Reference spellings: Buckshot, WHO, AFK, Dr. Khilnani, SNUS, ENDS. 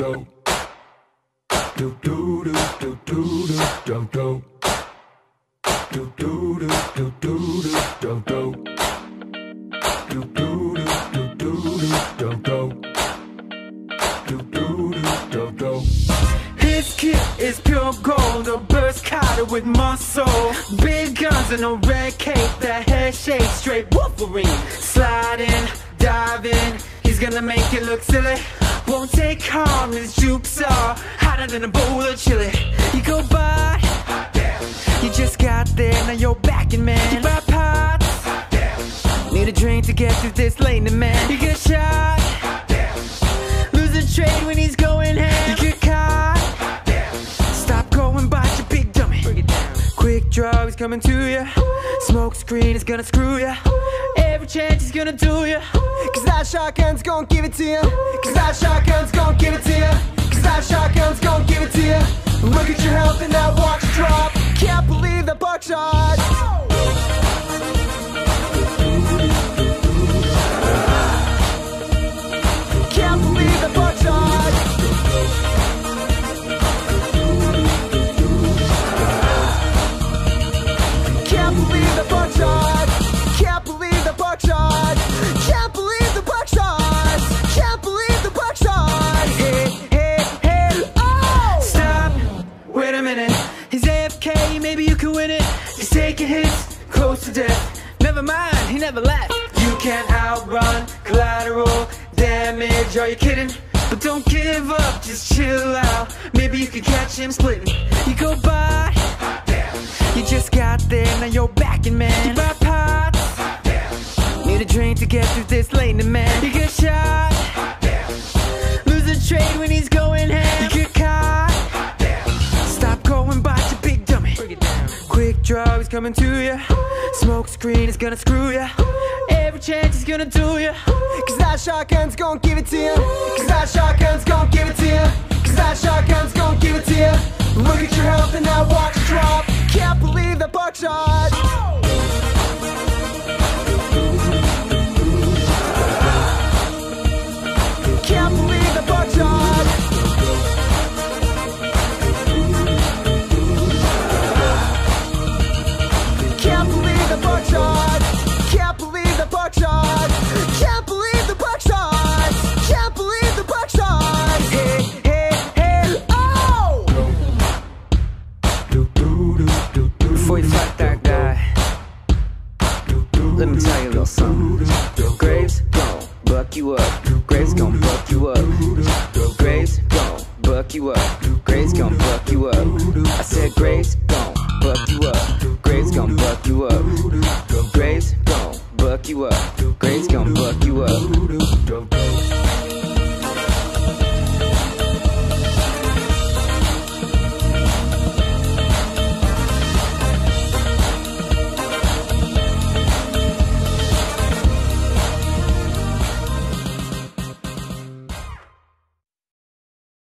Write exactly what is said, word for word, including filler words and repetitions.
do do do do do do do do do do do do do do. His kit is pure gold, a burst collar with muscle, big guns and a red cape, that head shape, straight Wolverine. Sliding, diving, he's gonna make it look silly. Won't take harm, his jukes are hotter than a bowl of chili. You go by, hot damn. You just got there, now you're backing, man. You buy pots, hot damn. Need a drink to get through this lane, man. You get shot, hot damn. Lose a trade when he's going ham. You get caught, hot damn. Stop going by your big dummy. Bring it down. Quick draw, he's coming to ya. Smoke screen is gonna screw ya. Every chance he's gonna do ya. Cause that shotgun's gonna give it to ya. Cause that shotgun's gonna give it to ya. Cause that shotgun's gonna give it to ya. Look at your health and that watch drop. Can't believe the buckshot. Can't believe the buckshot. Can't believe the buckshot. Can't believe the buckshot. Can't believe the buckshot. Can't believe the buckshot. Hey, hey, hey, oh! Stop, wait a minute. He's A F K, maybe you can win it. He's taking hits, close to death. Never mind, he never left. You can't outrun collateral damage, are you kidding? But don't give up, just chill out. Maybe you can catch him splitting. You go by, hot damn. You just got there, now you're backing, man. You buy pots, hot damn. Need a drink to get through this lane, man. You get shot, hot damn. Lose a trade when he's going ham. You get caught, hot damn. Stop going by your big dummy. Bring it down. Quick draw, he's coming to ya. Smoke screen is gonna screw ya. Every chance he's gonna do ya. Cause that shotgun's gonna give it to ya. Cause that shotgun's gonna give it to ya. Cause that shotgun's gonna give it to ya. Look at your health and that watch drop. Can't believe the buckshot. Can't believe the buckshot. Can't believe the buckshot. Can't believe the buckshot. Can't believe the buckshot. Can't believe the buckshot. Hey, hey, hey, oh! Before you fight that guy, let me tell you a little something. Graves gon' buck you up. Graves gon' buck you up. Graves gon' buck you up. Graves gon' buck you up. I said Graves gon' buck you up. Graves gon' buck you up. Graves gon' buck you up. Graves gon' buck you up.